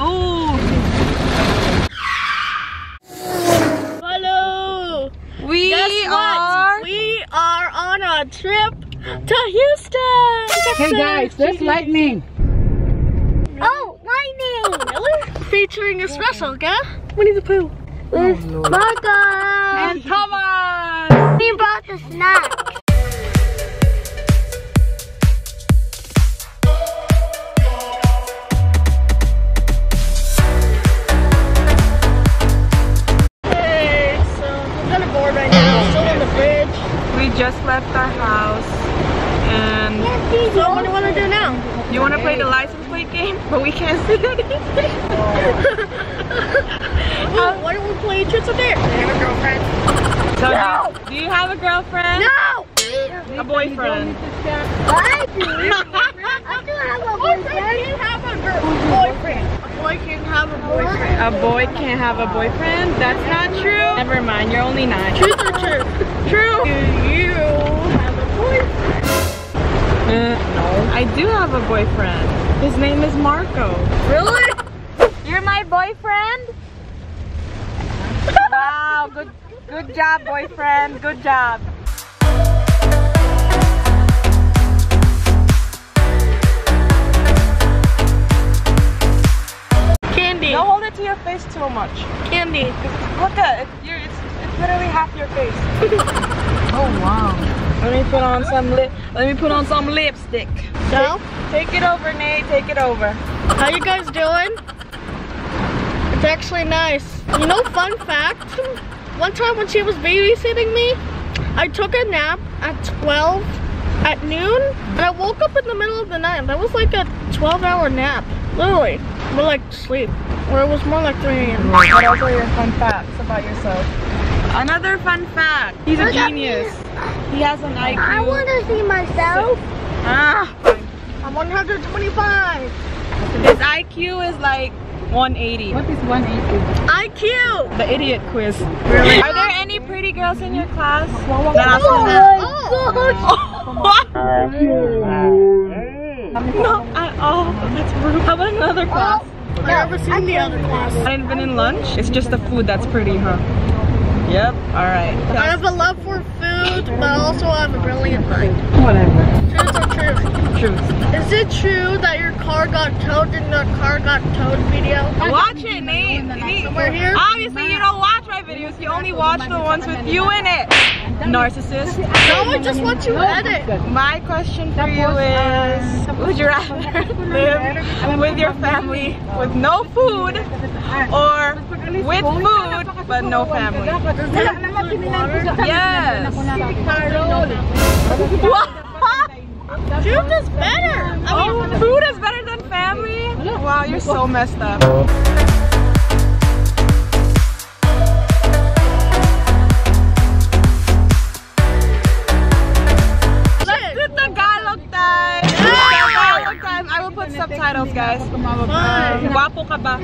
Oh! Hello! We are on a trip to Houston! Hey guys, there's lightning! Oh, lightning! Really? Featuring a special guest, Winnie the Pooh. With Marco! And Thomas! We brought the snacks. Just left our house and so what do you want to do now? You want to play the license plate game? But we can't see anything. Why don't we play tricks up there? I have a girlfriend. So no! Do you have a girlfriend? No! A boyfriend. I do. I do have a boyfriend. I can't have a boyfriend. A boy can't have a boyfriend. A boy can't have a boyfriend? That's not true. Never mind, you're only 9. Truth or true? True. Do you have a boyfriend? No. I do have a boyfriend. His name is Marco. Really? You're my boyfriend? Wow, good job, boyfriend. Good job. Don't hold it to your face too much. Candy. Look at it. It's literally half your face. Oh wow. Let me put on some lipstick. So? Take it over, Nate. Take it over. How you guys doing? It's actually nice. You know, fun fact. One time when she was babysitting me, I took a nap at 12 at noon, and I woke up in the middle of the night. That was like a 12-hour nap, literally. More like sleep, or it was more like 3 a.m. What else are your fun facts about yourself? Another fun fact. He's a genius. He has an IQ. I want to see myself. Ah, I'm 125. His IQ is like 180. What is 180? IQ. The idiot quiz. Really? Are there any pretty girls in your class? Oh. Not at all. That's rude. How about another class? I've never seen the other class. I haven't been in lunch. It's just the food that's pretty, huh? Yep. All right. I have a love for food, but also I have a brilliant mind. Whatever. Truth or truth? Truth. Is it true that your car got towed in the car got towed video? Watch it, Nate. We're here. Obviously, you don't watch my videos. You only watch the ones with you in it. Narcissist. No, I just want you to edit. My question for you is, would you rather live with your family with no food or with food but no family? Yes. What? Food is better. Oh, food is better than family? Wow, you're so messed up. Subtitles, guys. Guapo ka ba?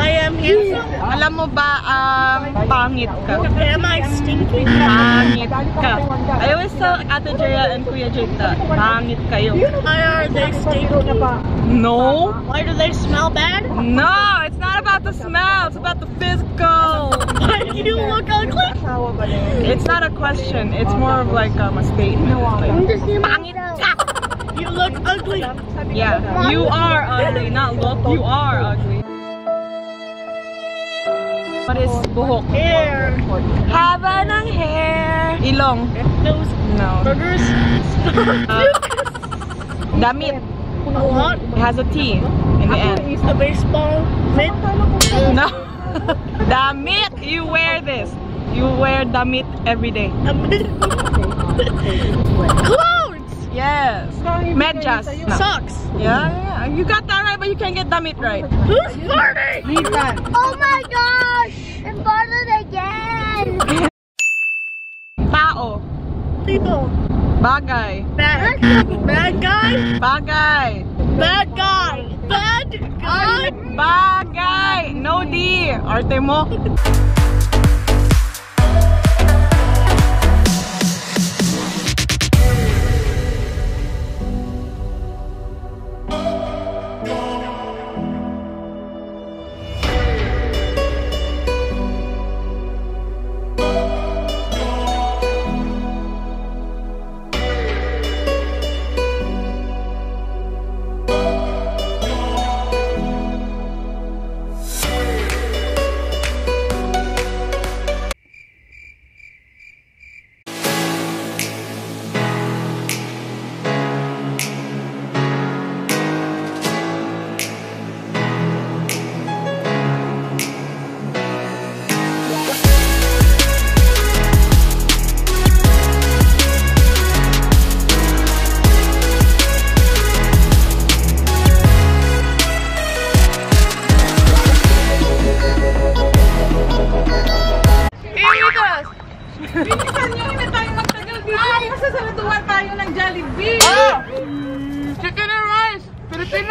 I am handsome. Alam mo ba, pangit ka? Am I stinky? Pangit ka. I always tell Ate Jaya and Kuya Jake that, pangit kayo. Why are they stinky? No. Why do they smell bad? No, it's not about the smell. It's about the physical. Why do you look ugly? It's not a question. It's more of like a statement. Pangit ka. You look ugly. Yeah, you are ugly, not look. You are ugly. What is buhok? Hair. Haba ng hair. Ilong. Nose. No. Burgers. Damit. What? It has a T in the end. A baseball mitt. No. Damit. You wear this. You wear damit every day. Yes. Medyas. Socks. Yeah. You got that right, but you can't get damit right. Who's farting? Nathan. Oh my gosh! I'm farting again! Tao. People. Bagay. Bad. Bad guy? Bagay. Bad guy. Bad guy? Bagay. No D. Arte mo.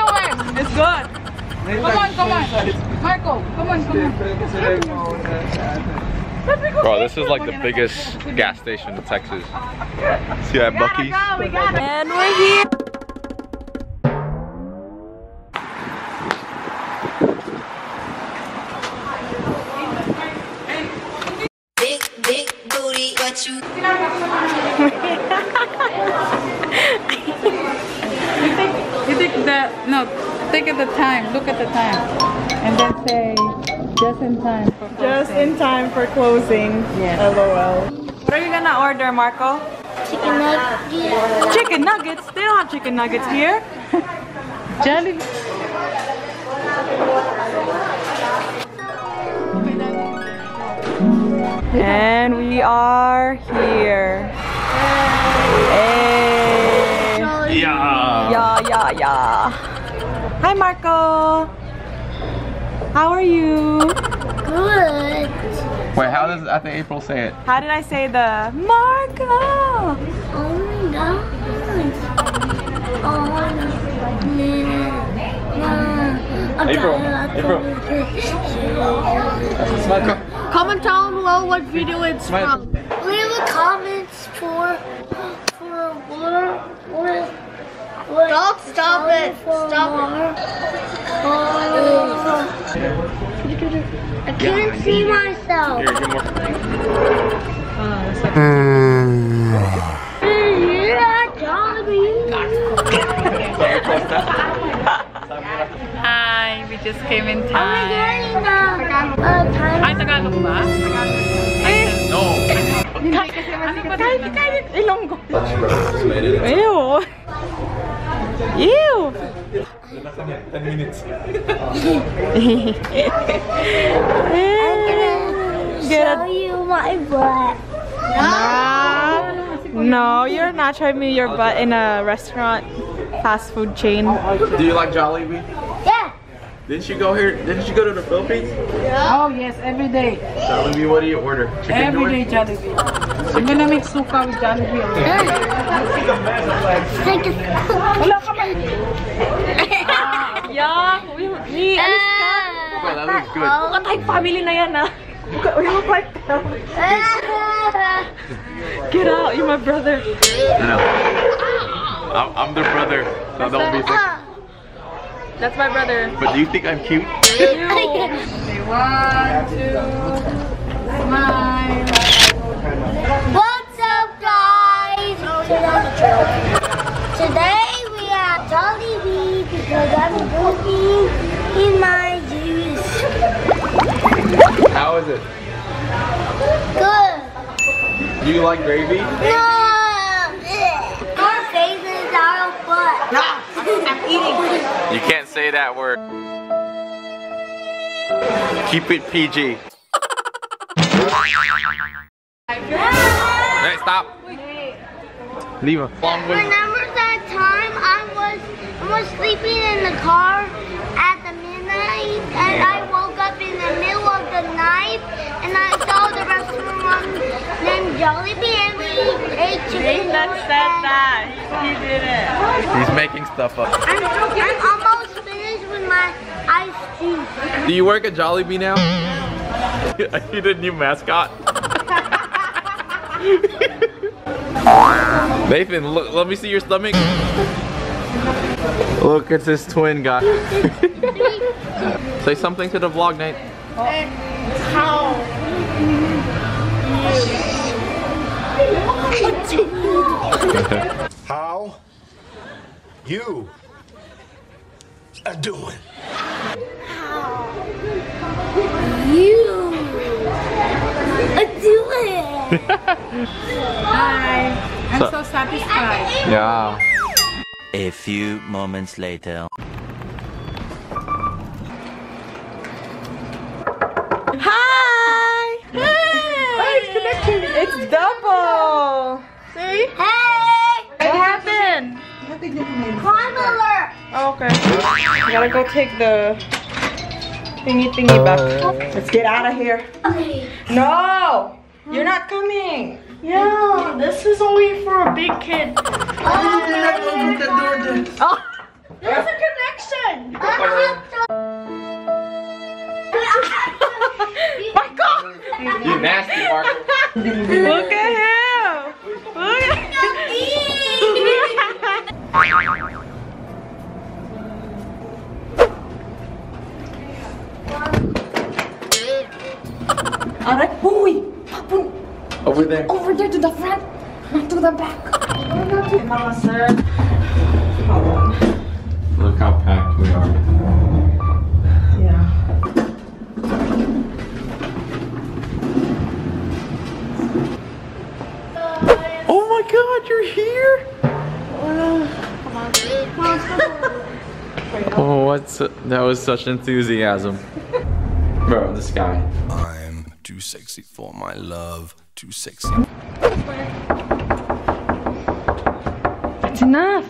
on. It's good. Come on. Marco, come on. Bro, this is like the biggest gas station in Texas. See at Bucky's? And we're here. Take at the time, look at the time, and then say just in time for closing. Just in time for closing. Yes. LOL. What are you gonna order, Marco? Chicken nuggets. Chicken nuggets? They don't have chicken nuggets here. Jollibee. And we are here. Hey. Yeah. Yeah, yeah, yeah. Hi Marco! How are you? Good! Wait, how does I think April say it? How did I say the Marco? Oh my gosh! Oh my god! April! April! Comment down below what video it's from. Leave the comments for what Stop it. I can't see myself. Here, get more. Hi, we just came in time. Ay, Tagalog ba? No. Kaya ilong ko. Ew. Ew! 10 minutes. Show you my butt. No, you're not showing me your butt in a restaurant, fast food chain. Do you like Jollibee? Yeah. Didn't you go here? Didn't you go to the Philippines? Yeah. Oh yes, every day. Jollibee, what do you order? Every day Jollibee. I'm gonna make suka with Jollibee. Yeah, we alis ka. Well, that looks good. Mukhang tayong family na yan, ah. Get out, you're my brother. No. I'm the brother, so don't be sick. That's my brother. But do you think I'm cute? You. Say one, two, smile. What's up, guys? Today we are Jollibee because I'm pooping in my juice. How is it? Good. Do you like gravy? No. Our faces are butt. I'm eating. You can't say that word. Keep it PG. Hey, stop! Leave her. Remember that time I was sleeping in the car at the midnight, and I woke up in the middle of the night, and I saw the restaurant named Jollibee, and we ate chicken. Nathan said that. He did it. He's making stuff up. I'm almost finished with my iced tea. Do you work at Jollibee now? Are you the new mascot? Nathan, look, let me see your stomach. Look, it's his twin guy. Say something to the vlog, Nate. How? How you are doing? How you are doing? Hi, I'm so satisfied. Yeah. A few moments later. Hi! Hey! Oh, it's connecting. It's double. See? Hey! What happened? Crime alert. Oh, okay. I gotta go take the thingy back. Let's get out of here. No. You're not coming! Yeah, this is only for a big kid. Oh, there's a connection! Marco! You nasty, Marco. Look at him! Look at him! Alright, boy! Over there. Over there to the front, not to the back. Mama, sir. Look how packed we are. Yeah. Oh my God, you're here! Oh, what's that? Was such enthusiasm, bro. This guy. I'm too sexy for my love. Too sexy. It's enough.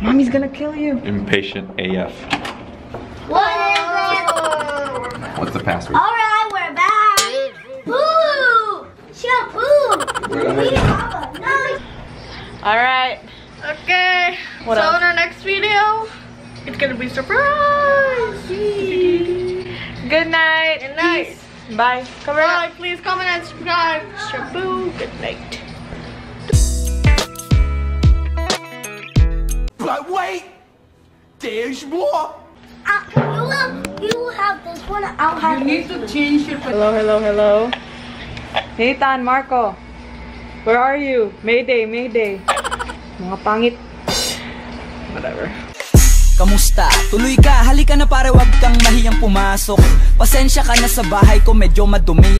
Mommy's gonna kill you. Impatient AF. What is it? What's the password? All right, we're back. Poo! She'll poo. Nice. All right. Okay. What else? In our next video, it's gonna be surprise. Good night. Good night. Peace. Bye. Bye. Please comment and subscribe. Shaboo. Good night. But wait, there's more. You have this one. I'll have. You need to change it. Hello, hello, hello. Nathan, Marco, where are you? Mayday, mayday. Mga pangit. Whatever. Kamusta? Tuloy ka, halika na para wag kang mahiyang pumasok. Pasensya ka na sa bahay ko medyo madumi.